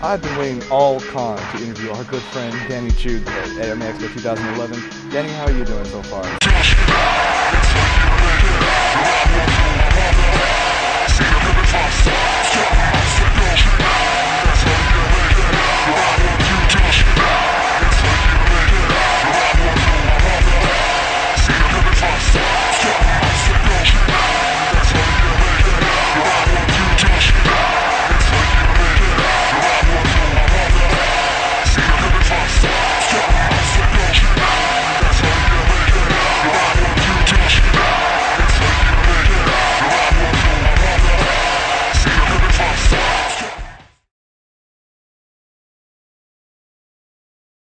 I've been waiting all con to interview our good friend Danny Choo at AMA Expo 2011. Danny, how are you doing so far?